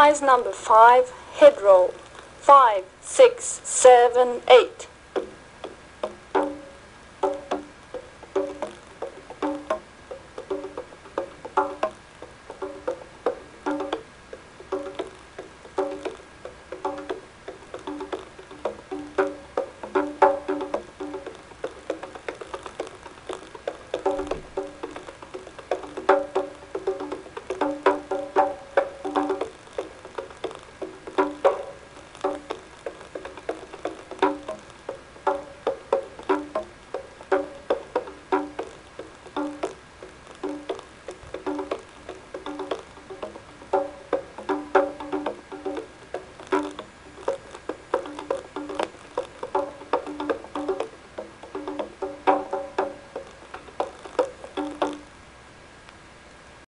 Exercise number 5, head roll. 5, 6, 7, 8.